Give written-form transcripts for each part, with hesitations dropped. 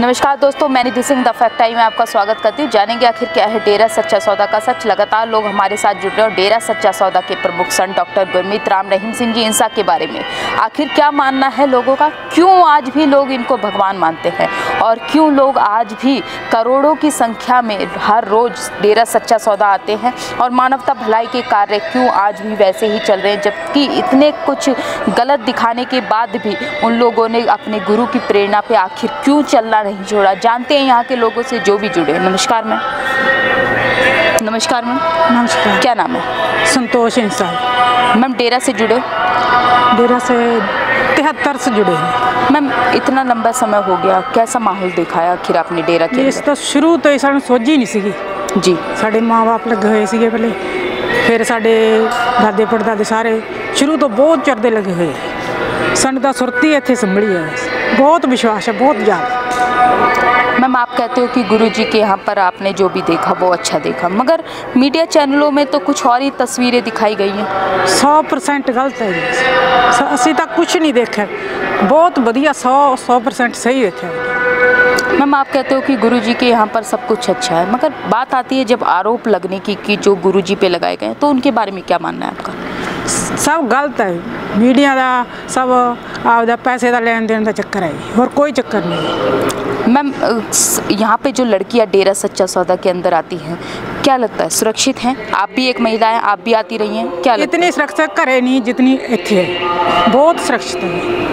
नमस्कार दोस्तों, मैं निधि सिंह द फैक्ट आई में आपका स्वागत करती हूँ। जानेंगे आखिर क्या है डेरा सच्चा सौदा का सच। लगातार लोग हमारे साथ जुड़ रहे हैं डेरा सच्चा सौदा के प्रमुख संत डॉक्टर गुरमीत राम रहीम सिंह जी इंसान के बारे में। आखिर क्या मानना है लोगों का, क्यों आज भी लोग इनको भगवान मानते हैं और क्यों लोग आज भी करोड़ों की संख्या में हर रोज़ डेरा सच्चा सौदा आते हैं और मानवता भलाई के कार्य क्यों आज भी वैसे ही चल रहे हैं, जबकि इतने कुछ गलत दिखाने के बाद भी उन लोगों ने अपने गुरु की प्रेरणा पर आखिर क्यों चलना नहीं जोड़ा। जानते हैं यहाँ के लोगों से जो भी जुड़े। नमस्कार मैम। नमस्कार मैम। नमस्कार। क्या नाम है? संतोष इंसान। मैम डेरा से जुड़े? डेरा से 73 से जुड़े हैं। मैम इतना लंबा समय हो गया, कैसा माहौल देखा है आखिर आपने डेरा के? इस तो शुरू तो इस सोच ही नहीं सी जी। साढ़े माँ बाप लगे हुए थे पहले, फिर साढ़े दादे पड़दादे सारे शुरू तो बहुत चरते लगे हुए। संत दा सुरती इतने संभली है, बहुत विश्वास है, बहुत ज्यादा। मैम आप कहते हो कि गुरुजी के यहाँ पर आपने जो भी देखा वो अच्छा देखा, मगर मीडिया चैनलों में तो कुछ और ही तस्वीरें दिखाई गई हैं। 100% गलत है, असं तो कुछ नहीं देखा, बहुत बढ़िया 100% सही देखा। मैम आप कहते हो कि गुरुजी के यहाँ पर सब कुछ अच्छा है, मगर बात आती है जब आरोप लगने की कि जो गुरुजी पे लगाए गए हैं, तो उनके बारे में क्या मानना है आपका? सब गलत है, मीडिया का सब आपका पैसे का लेन देन का चक्कर है और कोई चक्कर नहीं है। मैम यहाँ पे जो लड़कियाँ डेरा सच्चा सौदा के अंदर आती हैं, क्या लगता है सुरक्षित हैं? आप भी एक महिला हैं, आप भी आती रही हैं, क्या इतनी सुरक्षा करे नहीं जितनी इतने बहुत सुरक्षित है।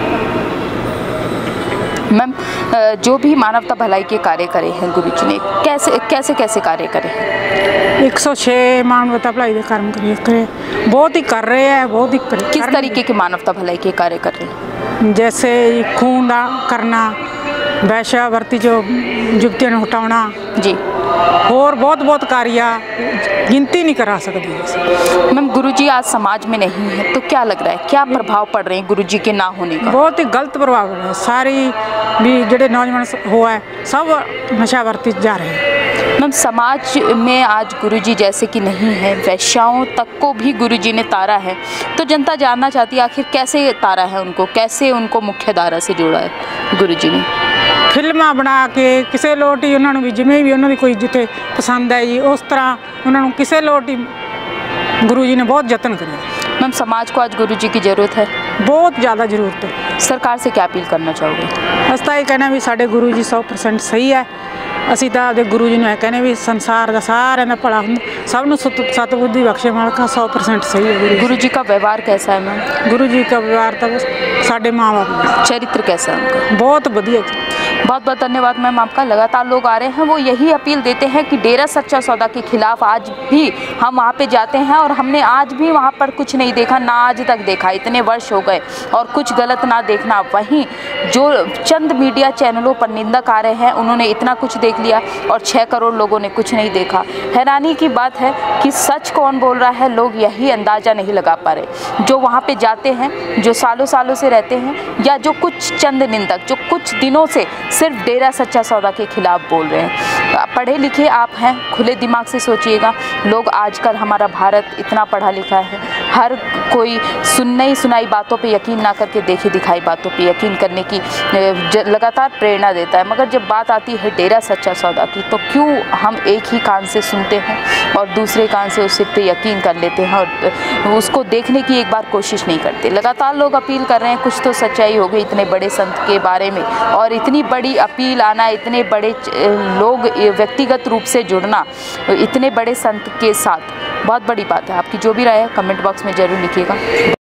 मैम जो भी मानवता भलाई के कार्य करे हैं गुरुजी ने, कैसे कैसे कैसे कार्य करे हैं? 106 मानवता भलाई के कार्य करे, बहुत ही कर रहे हैं, बहुत ही कर। किस तरीके के मानवता भलाई के कार्य कर रहे हैं? जैसे खून दान करना, वैश्यावर्ती जो युवतियों ने हटाना जी, और बहुत बहुत कार्य गिनती नहीं करा सकती। मैम गुरुजी आज समाज में नहीं है तो क्या लग रहा है, क्या प्रभाव पड़ रहे हैं गुरुजी के ना होने का? बहुत ही गलत प्रभाव पड़ रहा है, सारी भी जेडे नौजवान हुआ है सब नशावर्ती जा रहे हैं। मैम समाज में आज गुरुजी जैसे कि नहीं है, वैश्याओं तक को भी गुरुजी ने तारा है, तो जनता जानना चाहती है आखिर कैसे तारा है उनको, कैसे उनको मुख्य धारा से जोड़ा है गुरुजी ने? फिल्मां बना के किसी लोट ही उन्होंने भी जिमें भी उन्होंने कोई जिते पसंद है जी, उस तरह उन्होंने किसी लोट ही गुरु जी ने बहुत यत्न करे। मैम समाज को आज गुरु जी की जरूरत है, बहुत ज़्यादा जरूरत है। सरकार से क्या अपील करना चाहोगे? असता ये कहना भी साढ़े गुरु जी 100% सही है, असी तो आपके गुरु जी ने कहने भी संसार का सारे का भला हों, सबनों सतबुद्धि बख्शे मालका 100% सही है। गुरु जी का व्यवहार कैसा है मैम? गुरु जी का व्यवहार तो साढ़े माँ बाप चरित्र कैसा है उनका? बहुत बढ़िया। बहुत बहुत धन्यवाद मैम आपका। लगातार लोग आ रहे हैं, वो यही अपील देते हैं कि डेरा सच्चा सौदा के खिलाफ आज भी हम वहाँ पे जाते हैं और हमने आज भी वहाँ पर कुछ नहीं देखा, ना आज तक देखा, इतने वर्ष हो गए और कुछ गलत ना देखना। वहीं जो चंद मीडिया चैनलों पर निंदक आ रहे हैं, उन्होंने इतना कुछ देख लिया और 6 करोड़ लोगों ने कुछ नहीं देखा। हैरानी की बात है कि सच कौन बोल रहा है लोग यही अंदाज़ा नहीं लगा पा रहे। जो वहाँ पर जाते हैं, जो सालों सालों से रहते हैं, या जो कुछ चंद निंदक जो कुछ दिनों से सिर्फ डेरा सच्चा सौदा के खिलाफ बोल रहे हैं। पढ़े लिखे आप हैं, खुले दिमाग से सोचिएगा। लोग आजकल हमारा भारत इतना पढ़ा लिखा है, हर कोई सुनने सुनाई बातों पे यकीन ना करके देखी दिखाई बातों पे यकीन करने की लगातार प्रेरणा देता है, मगर जब बात आती है डेरा सच्चा सौदा की तो क्यों हम एक ही कान से सुनते हैं और दूसरे कान से उस पर यकीन कर लेते हैं और उसको देखने की एक बार कोशिश नहीं करते। लगातार लोग अपील कर रहे हैं, कुछ तो सच्चाई हो गई इतने बड़े संत के बारे में। और इतनी बड़ी अपील आना, इतने बड़े लोग व्यक्तिगत रूप से जुड़ना इतने बड़े संत के साथ, बहुत बड़ी बात है। आपकी जो भी राय है कमेंट बॉक्स में ज़रूर लिखिएगा।